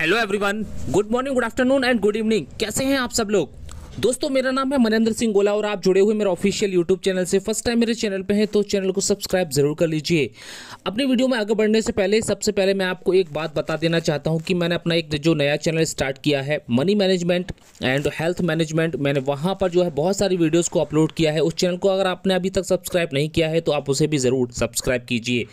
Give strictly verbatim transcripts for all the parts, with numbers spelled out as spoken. Hello everyone, good morning, good afternoon and good evening. कैसे हैं आप सब लोग? दोस्तों, मेरा नाम है मनेंद्र सिंह गोला और आप जुड़े हुए मेरे ऑफिशियल यूट्यूब चैनल से। फर्स्ट टाइम मेरे चैनल पे हैं तो चैनल को सब्सक्राइब ज़रूर कर लीजिए। अपनी वीडियो में आगे बढ़ने से पहले सबसे पहले मैं आपको एक बात बता देना चाहता हूँ कि मैंने अपना एक जो नया चैनल स्टार्ट किया है money management and health management, मैंने वहाँ पर जो है बहुत सारी वीडियोज़ को अपलोड किया है। उस चैनल को अगर आपने अभी तक सब्सक्राइब नहीं किया है तो आप उसे भी ज़रूर सब्सक्राइब कीजिए।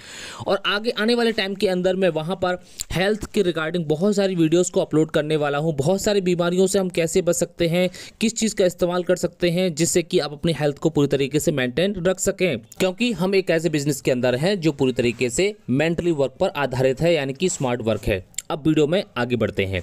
और आगे आने वाले टाइम के अंदर मैं वहाँ पर हेल्थ के रिगार्डिंग बहुत सारी वीडियोज़ को अपलोड करने वाला हूँ। बहुत सारी बीमारियों से हम कैसे बच सकते हैं, किस चीज़ का इस्तेमाल कर सकते हैं जिससे कि आप अपनी हेल्थ को पूरी तरीके से मेंटेन रख सकें, क्योंकि हम एक ऐसे बिजनेस के अंदर हैं जो पूरी तरीके से मेंटली वर्क पर आधारित है, यानी कि स्मार्ट वर्क है। अब वीडियो में आगे बढ़ते हैं।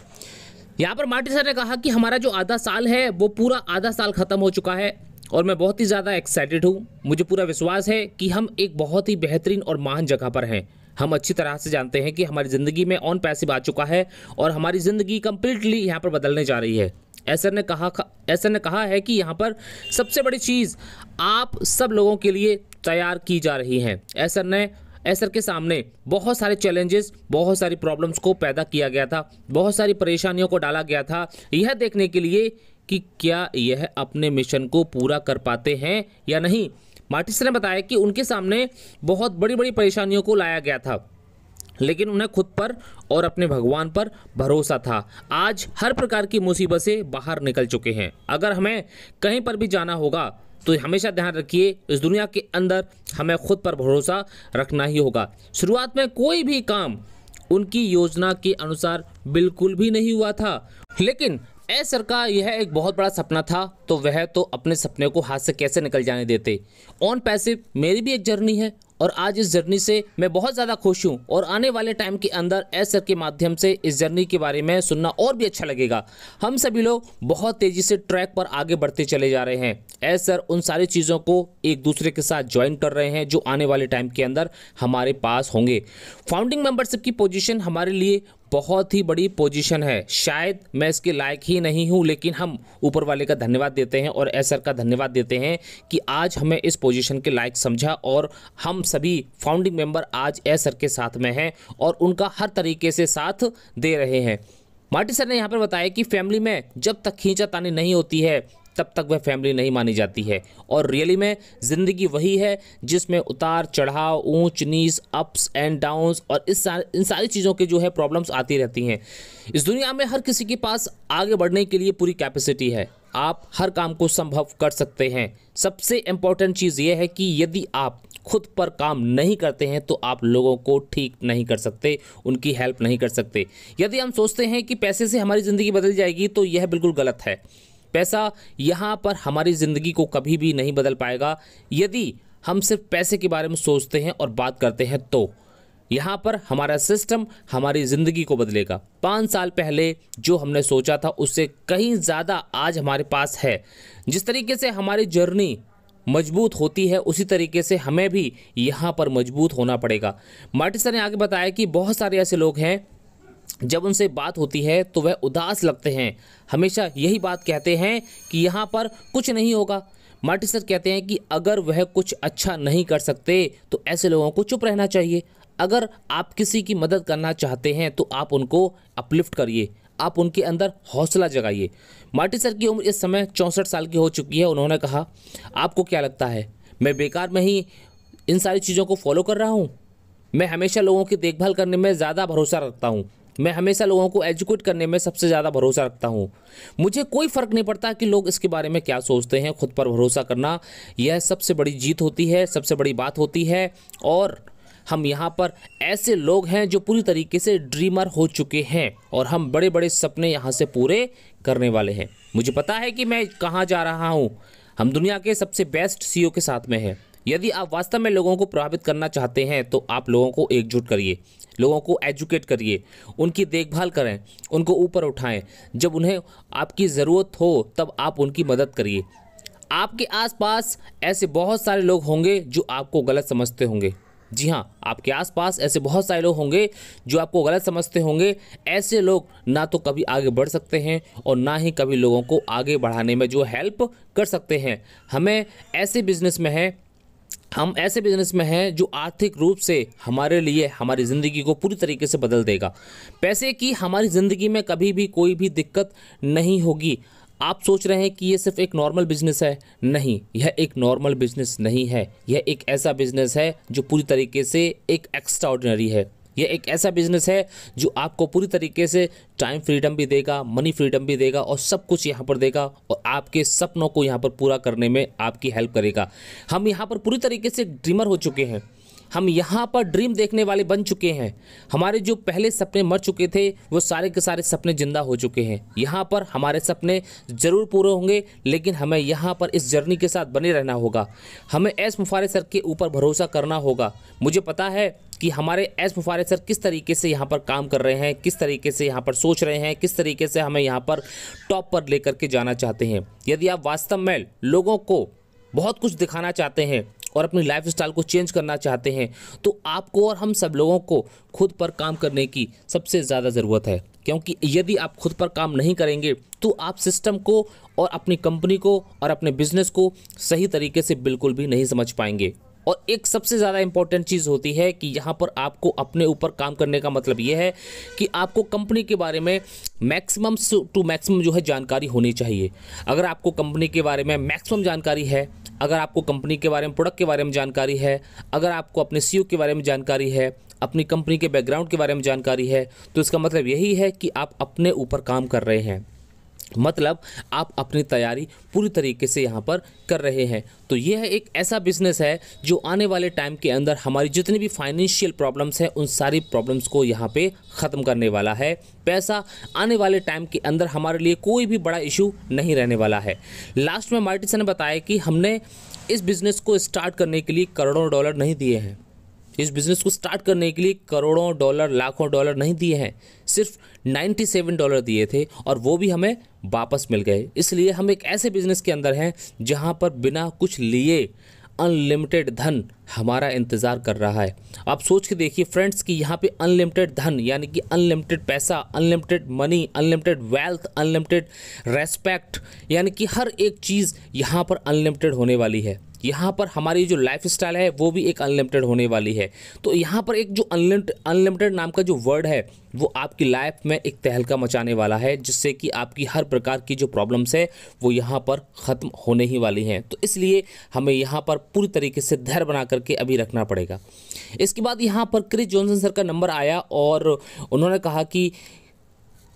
यहाँ पर मार्टी सर ने कहा कि हमारा जो आधा साल है वो पूरा आधा साल ख़त्म हो चुका है और मैं बहुत ही ज़्यादा एक्साइटेड हूँ। मुझे पूरा विश्वास है कि हम एक बहुत ही बेहतरीन और महान जगह पर हैं। हम अच्छी तरह से जानते हैं कि हमारी ज़िंदगी में ऑन पैसिव आ चुका है और हमारी ज़िंदगी कम्प्लीटली यहाँ पर बदलने जा रही है। एसर ने कहा एसर ने कहा है कि यहाँ पर सबसे बड़ी चीज़ आप सब लोगों के लिए तैयार की जा रही हैं। एसर ने एसर के सामने बहुत सारे चैलेंजेस, बहुत सारी प्रॉब्लम्स को पैदा किया गया था, बहुत सारी परेशानियों को डाला गया था, यह देखने के लिए कि क्या यह अपने मिशन को पूरा कर पाते हैं या नहीं। मार्टिस ने बताया कि उनके सामने बहुत बड़ी बड़ी परेशानियों को लाया गया था, लेकिन उन्हें खुद पर और अपने भगवान पर भरोसा था। आज हर प्रकार की मुसीबत से बाहर निकल चुके हैं। अगर हमें कहीं पर भी जाना होगा तो हमेशा ध्यान रखिए, इस दुनिया के अंदर हमें खुद पर भरोसा रखना ही होगा। शुरुआत में कोई भी काम उनकी योजना के अनुसार बिल्कुल भी नहीं हुआ था, लेकिन एसर का यह एक बहुत बड़ा सपना था तो वह तो अपने सपने को हाथ से कैसे निकल जाने देते। ऑन पैसिव मेरी भी एक जर्नी है और आज इस जर्नी से मैं बहुत ज़्यादा खुश हूँ और आने वाले टाइम के अंदर एसर के माध्यम से इस जर्नी के बारे में सुनना और भी अच्छा लगेगा। हम सभी लोग बहुत तेज़ी से ट्रैक पर आगे बढ़ते चले जा रहे हैं। एसर उन सारी चीज़ों को एक दूसरे के साथ ज्वाइन कर रहे हैं जो आने वाले टाइम के अंदर हमारे पास होंगे। फाउंडिंग मेंबरशिप की पोजीशन हमारे लिए बहुत ही बड़ी पोजीशन है। शायद मैं इसके लायक ही नहीं हूँ, लेकिन हम ऊपर वाले का धन्यवाद देते हैं और एसर का धन्यवाद देते हैं कि आज हमें इस पोजीशन के लायक समझा और हम सभी फाउंडिंग मेंबर आज एसर के साथ में हैं और उनका हर तरीके से साथ दे रहे हैं। मार्टी सर ने यहाँ पर बताया कि फैमिली में जब तक खींचातानी नहीं होती है तब तक वह फैमिली नहीं मानी जाती है और रियली में ज़िंदगी वही है जिसमें उतार चढ़ाव, ऊंच नीच, अप्स एंड डाउन्स और इस सार, इन सारी चीज़ों के जो है प्रॉब्लम्स आती रहती हैं। इस दुनिया में हर किसी के पास आगे बढ़ने के लिए पूरी कैपेसिटी है। आप हर काम को संभव कर सकते हैं। सबसे इम्पॉर्टेंट चीज़ यह है कि यदि आप खुद पर काम नहीं करते हैं तो आप लोगों को ठीक नहीं कर सकते, उनकी हेल्प नहीं कर सकते। यदि हम सोचते हैं कि पैसे से हमारी ज़िंदगी बदल जाएगी तो यह बिल्कुल गलत है। पैसा यहाँ पर हमारी ज़िंदगी को कभी भी नहीं बदल पाएगा। यदि हम सिर्फ पैसे के बारे में सोचते हैं और बात करते हैं तो यहाँ पर हमारा सिस्टम हमारी ज़िंदगी को बदलेगा। पाँच साल पहले जो हमने सोचा था उससे कहीं ज़्यादा आज हमारे पास है। जिस तरीके से हमारी जर्नी मजबूत होती है उसी तरीके से हमें भी यहाँ पर मजबूत होना पड़ेगा। मार्टी सर ने आगे बताया कि बहुत सारे ऐसे लोग हैं जब उनसे बात होती है तो वह उदास लगते हैं, हमेशा यही बात कहते हैं कि यहाँ पर कुछ नहीं होगा। मार्टी सर कहते हैं कि अगर वह कुछ अच्छा नहीं कर सकते तो ऐसे लोगों को चुप रहना चाहिए। अगर आप किसी की मदद करना चाहते हैं तो आप उनको अपलिफ्ट करिए, आप उनके अंदर हौसला जगाइए। मार्टी सर की उम्र इस समय चौंसठ साल की हो चुकी है। उन्होंने कहा, आपको क्या लगता है मैं बेकार में ही इन सारी चीज़ों को फॉलो कर रहा हूँ? मैं हमेशा लोगों की देखभाल करने में ज़्यादा भरोसा रखता हूँ। मैं हमेशा लोगों को एजुकेट करने में सबसे ज़्यादा भरोसा रखता हूँ। मुझे कोई फ़र्क नहीं पड़ता कि लोग इसके बारे में क्या सोचते हैं। खुद पर भरोसा करना यह सबसे बड़ी जीत होती है, सबसे बड़ी बात होती है। और हम यहाँ पर ऐसे लोग हैं जो पूरी तरीके से ड्रीमर हो चुके हैं और हम बड़े बड़े सपने यहाँ से पूरे करने वाले हैं। मुझे पता है कि मैं कहाँ जा रहा हूँ। हम दुनिया के सबसे बेस्ट सीईओ के साथ में हैं। यदि आप वास्तव में लोगों को प्रभावित करना चाहते हैं तो आप लोगों को एकजुट करिए, लोगों को एजुकेट करिए, उनकी देखभाल करें, उनको ऊपर उठाएं। जब उन्हें आपकी ज़रूरत हो तब आप उनकी मदद करिए। आपके आसपास ऐसे बहुत सारे लोग होंगे जो आपको गलत समझते होंगे। जी हाँ, आपके आसपास ऐसे बहुत सारे लोग होंगे जो आपको गलत समझते होंगे। ऐसे लोग ना तो कभी आगे बढ़ सकते हैं और ना ही कभी लोगों को आगे बढ़ाने में जो हेल्प कर सकते हैं। हमें ऐसे बिजनेस में हैं, हम ऐसे बिजनेस में हैं जो आर्थिक रूप से हमारे लिए हमारी ज़िंदगी को पूरी तरीके से बदल देगा। पैसे की हमारी ज़िंदगी में कभी भी कोई भी दिक्कत नहीं होगी। आप सोच रहे हैं कि ये सिर्फ एक नॉर्मल बिज़नेस है, नहीं, यह एक नॉर्मल बिज़नेस नहीं है। यह एक ऐसा बिज़नेस है जो पूरी तरीके से एक एक्स्ट्राऑर्डिनरी है। यह एक ऐसा बिज़नेस है जो आपको पूरी तरीके से टाइम फ्रीडम भी देगा, मनी फ्रीडम भी देगा और सब कुछ यहाँ पर देगा और आपके सपनों को यहाँ पर पूरा करने में आपकी हेल्प करेगा। हम यहाँ पर पूरी तरीके से ड्रीमर हो चुके हैं, हम यहाँ पर ड्रीम देखने वाले बन चुके हैं। हमारे जो पहले सपने मर चुके थे वो सारे के सारे सपने जिंदा हो चुके हैं। यहाँ पर हमारे सपने ज़रूर पूरे होंगे, लेकिन हमें यहाँ पर इस जर्नी के साथ बने रहना होगा। हमें एस मुफार सर के ऊपर भरोसा करना होगा। मुझे पता है कि हमारे एस मुफार सर किस तरीके से यहाँ पर काम कर रहे हैं, किस तरीके से यहाँ पर सोच रहे हैं, किस तरीके से हमें यहाँ पर टॉप पर लेकर के जाना चाहते हैं। यदि आप वास्तव में लोगों को बहुत कुछ दिखाना चाहते हैं और अपनी लाइफस्टाइल को चेंज करना चाहते हैं तो आपको और हम सब लोगों को खुद पर काम करने की सबसे ज़्यादा ज़रूरत है, क्योंकि यदि आप खुद पर काम नहीं करेंगे तो आप सिस्टम को और अपनी कंपनी को और अपने बिजनेस को सही तरीके से बिल्कुल भी नहीं समझ पाएंगे। और एक सबसे ज़्यादा इम्पॉर्टेंट चीज़ होती है कि यहाँ पर आपको अपने ऊपर काम करने का मतलब ये है कि आपको कंपनी के बारे में मैक्सिमम टू मैक्सिमम जो है जानकारी होनी चाहिए। अगर आपको कंपनी के बारे में मैक्सिमम जानकारी है, अगर आपको कंपनी के बारे में, प्रोडक्ट के बारे में जानकारी है, अगर आपको अपने सीईओ के बारे में जानकारी है, अपनी कंपनी के बैकग्राउंड के बारे में जानकारी है, तो इसका मतलब यही है कि आप अपने ऊपर काम कर रहे हैं, मतलब आप अपनी तैयारी पूरी तरीके से यहाँ पर कर रहे हैं। तो यह है एक ऐसा बिज़नेस है जो आने वाले टाइम के अंदर हमारी जितनी भी फाइनेंशियल प्रॉब्लम्स हैं उन सारी प्रॉब्लम्स को यहाँ पे ख़त्म करने वाला है। पैसा आने वाले टाइम के अंदर हमारे लिए कोई भी बड़ा इशू नहीं रहने वाला है। लास्ट में मार्टी सर ने बताया कि हमने इस बिज़नेस को स्टार्ट करने के लिए करोड़ों डॉलर नहीं दिए हैं, इस बिज़नेस को स्टार्ट करने के लिए करोड़ों डॉलर, लाखों डॉलर नहीं दिए हैं, सिर्फ सत्तानवे डॉलर दिए थे और वो भी हमें वापस मिल गए। इसलिए हम एक ऐसे बिज़नेस के अंदर हैं जहां पर बिना कुछ लिए अनलिमिटेड धन हमारा इंतज़ार कर रहा है। आप सोच के देखिए फ्रेंड्स कि यहाँ पे अनलिमिटेड धन यानी कि अनलिमिटेड पैसा, unlimited money, unlimited wealth, unlimited respect, यानी कि हर एक चीज़ यहाँ पर अनलिमिटेड होने वाली है। यहाँ पर हमारी जो लाइफस्टाइल है वो भी एक अनलिमिटेड होने वाली है। तो यहाँ पर एक जो अनलिमिटेड अनलिमिटेड नाम का जो वर्ड है वो आपकी लाइफ में एक तहलका मचाने वाला है, जिससे कि आपकी हर प्रकार की जो प्रॉब्लम्स है वो यहाँ पर ख़त्म होने ही वाली हैं। तो इसलिए हमें यहाँ पर पूरी तरीके से धैर्य बना करके अभी रखना पड़ेगा। इसके बाद यहाँ पर क्रिस जॉनसन सर का नंबर आया और उन्होंने कहा कि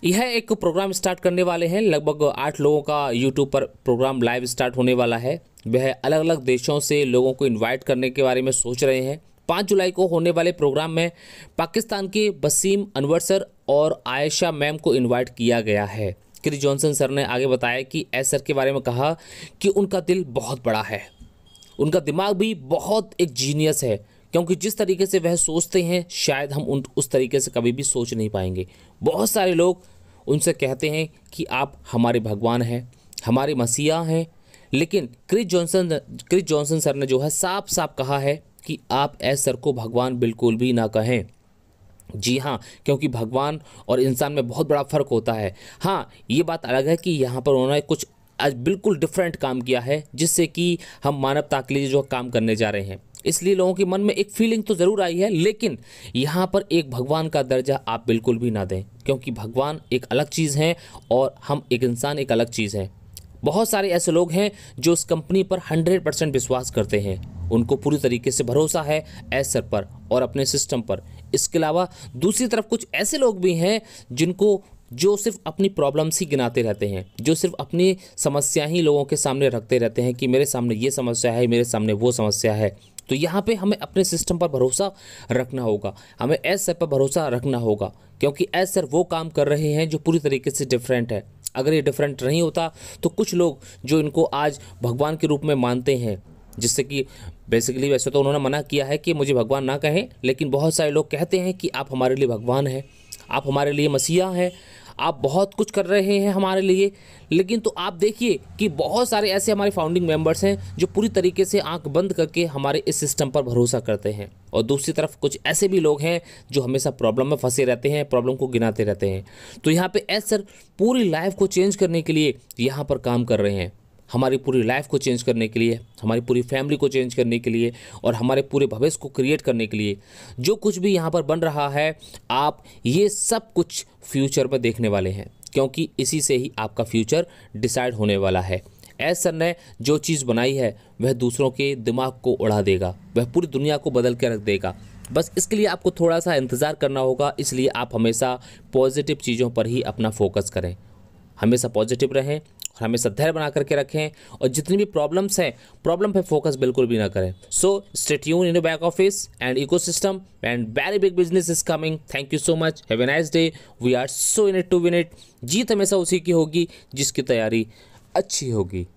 यह एक प्रोग्राम स्टार्ट करने वाले हैं, लगभग आठ लोगों का यूट्यूब पर प्रोग्राम लाइव स्टार्ट होने वाला है। वह अलग अलग देशों से लोगों को इनवाइट करने के बारे में सोच रहे हैं। पाँच जुलाई को होने वाले प्रोग्राम में पाकिस्तान के वसीम अनवर सर और आयशा मैम को इनवाइट किया गया है। क्रिस जॉनसन सर ने आगे बताया कि एसर के बारे में कहा कि उनका दिल बहुत बड़ा है, उनका दिमाग भी बहुत एक जीनियस है, क्योंकि जिस तरीके से वह सोचते हैं शायद हम उन उस तरीके से कभी भी सोच नहीं पाएंगे। बहुत सारे लोग उनसे कहते हैं कि आप हमारे भगवान हैं, हमारे मसीहा हैं, लेकिन Chris Johnson Chris Johnson sir ने जो है साफ साफ कहा है कि आप एस सर को भगवान बिल्कुल भी ना कहें। जी हाँ, क्योंकि भगवान और इंसान में बहुत बड़ा फ़र्क होता है। हाँ, ये बात अलग है कि यहाँ पर उन्होंने कुछ आज बिल्कुल डिफरेंट काम किया है, जिससे कि हम मानवता के लिए जो काम करने जा रहे हैं, इसलिए लोगों के मन में एक फीलिंग तो ज़रूर आई है, लेकिन यहाँ पर एक भगवान का दर्जा आप बिल्कुल भी ना दें, क्योंकि भगवान एक अलग चीज़ हैं और हम एक इंसान एक अलग चीज़ हैं। बहुत सारे ऐसे लोग हैं जो इस कंपनी पर हंड्रेड परसेंट विश्वास करते हैं, उनको पूरी तरीके से भरोसा है एसर पर और अपने सिस्टम पर। इसके अलावा दूसरी तरफ कुछ ऐसे लोग भी हैं जिनको जो सिर्फ अपनी प्रॉब्लम्स ही गिनाते रहते हैं, जो सिर्फ अपनी समस्या ही लोगों के सामने रखते रहते हैं कि मेरे सामने ये समस्या है, मेरे सामने वो समस्या है। तो यहाँ पे हमें अपने सिस्टम पर भरोसा रखना होगा, हमें एसर पर भरोसा रखना होगा, क्योंकि एसर वो काम कर रहे हैं जो पूरी तरीके से डिफरेंट है। अगर ये डिफरेंट नहीं होता तो कुछ लोग जो इनको आज भगवान के रूप में मानते हैं, जिससे कि बेसिकली वैसे तो उन्होंने मना किया है कि मुझे भगवान ना कहें, लेकिन बहुत सारे लोग कहते हैं कि आप हमारे लिए भगवान हैं, आप हमारे लिए मसीहा हैं, आप बहुत कुछ कर रहे हैं हमारे लिए। लेकिन तो आप देखिए कि बहुत सारे ऐसे हमारे फाउंडिंग मेंबर्स हैं जो पूरी तरीके से आंख बंद करके हमारे इस सिस्टम पर भरोसा करते हैं, और दूसरी तरफ कुछ ऐसे भी लोग हैं जो हमेशा प्रॉब्लम में फंसे रहते हैं, प्रॉब्लम को गिनाते रहते हैं। तो यहाँ पे एस सर पूरी लाइफ को चेंज करने के लिए यहाँ पर काम कर रहे हैं। हमारी पूरी लाइफ को चेंज करने के लिए, हमारी पूरी फैमिली को चेंज करने के लिए और हमारे पूरे भविष्य को क्रिएट करने के लिए जो कुछ भी यहाँ पर बन रहा है, आप ये सब कुछ फ्यूचर में देखने वाले हैं, क्योंकि इसी से ही आपका फ्यूचर डिसाइड होने वाला है। एसर ने जो चीज़ बनाई है वह दूसरों के दिमाग को उड़ा देगा, वह पूरी दुनिया को बदल के रख देगा। बस इसके लिए आपको थोड़ा सा इंतज़ार करना होगा, इसलिए आप हमेशा पॉजिटिव चीज़ों पर ही अपना फोकस करें, हमेशा पॉजिटिव रहें और हमेशा धैर्य बना करके रखें, और जितनी भी प्रॉब्लम्स हैं प्रॉब्लम पे फोकस बिल्कुल भी ना करें। So stay tune in your back office and ecosystem and very big business is coming. Thank you so much, have a nice day. We are so in it to win it. जीत हमेशा उसी की होगी जिसकी तैयारी अच्छी होगी।